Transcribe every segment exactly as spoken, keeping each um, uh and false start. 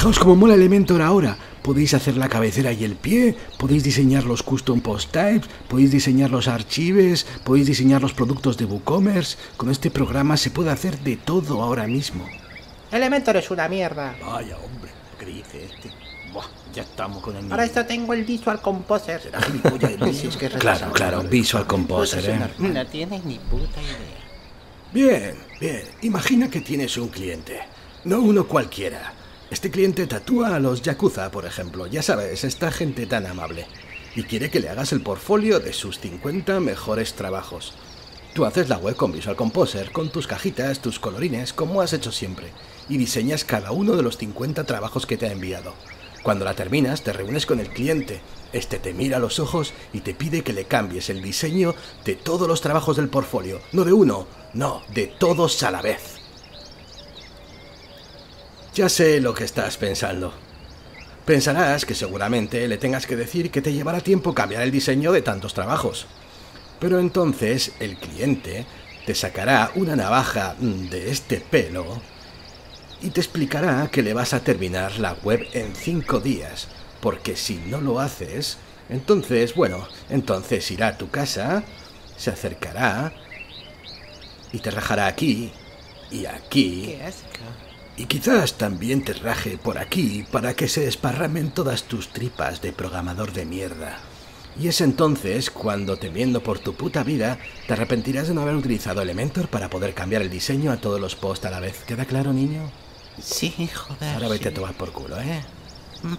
Fijaos cómo mola Elementor ahora. Podéis hacer la cabecera y el pie, podéis diseñar los custom post types, podéis diseñar los archivos, podéis diseñar los productos de WooCommerce. Con este programa se puede hacer de todo ahora mismo. Elementor es una mierda. Vaya hombre, creí que este... Buah, ya estamos con el mismo. Ahora esto tengo el Visual Composer. ¿Será mi polla de luz? Es que es claro, claro, Visual Composer, ¿eh? No tienes ni puta idea. Bien, bien. Imagina que tienes un cliente. No uno cualquiera. Este cliente tatúa a los Yakuza, por ejemplo. Ya sabes, esta gente tan amable. Y quiere que le hagas el portfolio de sus cincuenta mejores trabajos. Tú haces la web con Visual Composer, con tus cajitas, tus colorines, como has hecho siempre. Y diseñas cada uno de los cincuenta trabajos que te ha enviado. Cuando la terminas, te reúnes con el cliente. Este te mira a los ojos y te pide que le cambies el diseño de todos los trabajos del portfolio. No de uno, no, de todos a la vez. Ya sé lo que estás pensando. Pensarás que seguramente le tengas que decir que te llevará tiempo cambiar el diseño de tantos trabajos. Pero entonces el cliente te sacará una navaja de este pelo y te explicará que le vas a terminar la web en cinco días, porque si no lo haces, entonces, bueno, entonces irá a tu casa, se acercará y te rajará aquí y aquí. Qué asco. Y quizás también te raje por aquí para que se desparramen todas tus tripas de programador de mierda. Y es entonces cuando, temiendo por tu puta vida, te arrepentirás de no haber utilizado Elementor para poder cambiar el diseño a todos los posts a la vez. ¿Queda claro, niño? Sí, joder. Ahora vete sí. A tomar por culo, ¿eh?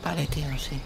Vale, tío, sí.